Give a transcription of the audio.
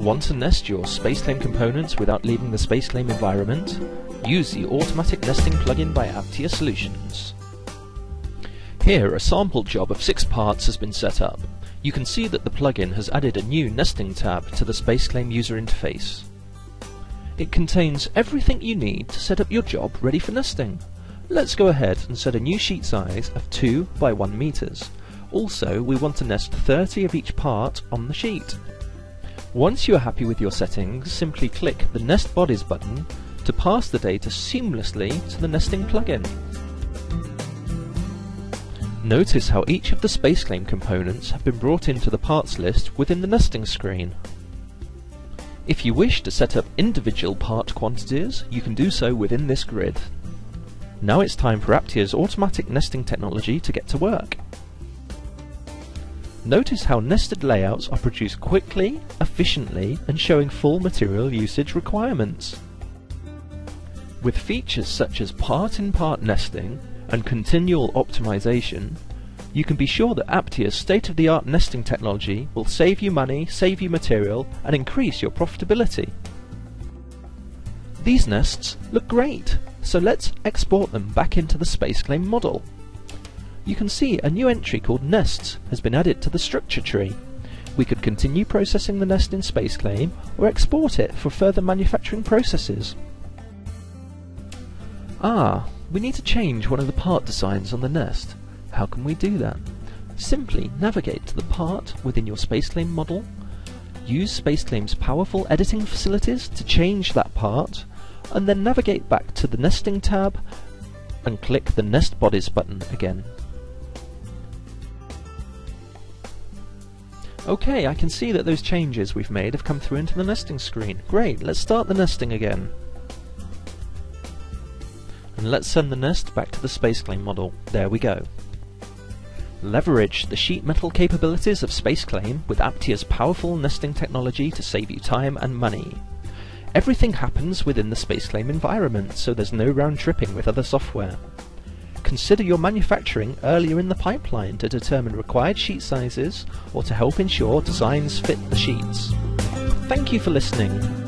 Want to nest your SpaceClaim components without leaving the SpaceClaim environment? Use the Automatic Nesting plugin by Aptia Solutions. Here, a sample job of 6 parts has been set up. You can see that the plugin has added a new nesting tab to the SpaceClaim user interface. It contains everything you need to set up your job ready for nesting. Let's go ahead and set a new sheet size of 2 by 1 meters. Also, we want to nest 30 of each part on the sheet. Once you are happy with your settings, simply click the Nest Bodies button to pass the data seamlessly to the nesting plugin. Notice how each of the SpaceClaim components have been brought into the parts list within the nesting screen. If you wish to set up individual part quantities, you can do so within this grid. Now it's time for Aptia's automatic nesting technology to get to work. Notice how nested layouts are produced quickly, efficiently, and showing full material usage requirements. With features such as part-in-part nesting and continual optimization, you can be sure that Aptia's state-of-the-art nesting technology will save you money, save you material, and increase your profitability. These nests look great, so let's export them back into the SpaceClaim model. You can see a new entry called Nests has been added to the structure tree. We could continue processing the nest in SpaceClaim or export it for further manufacturing processes. We need to change one of the part designs on the nest. How can we do that? Simply navigate to the part within your SpaceClaim model, use SpaceClaim's powerful editing facilities to change that part, and then navigate back to the Nesting tab and click the Nest Bodies button again. Okay, I can see that those changes we've made have come through into the nesting screen. Great, let's start the nesting again. And let's send the nest back to the SpaceClaim model. There we go. Leverage the sheet metal capabilities of SpaceClaim with Aptia's powerful nesting technology to save you time and money. Everything happens within the SpaceClaim environment, so there's no round-tripping with other software. Consider your manufacturing earlier in the pipeline to determine required sheet sizes or to help ensure designs fit the sheets. Thank you for listening.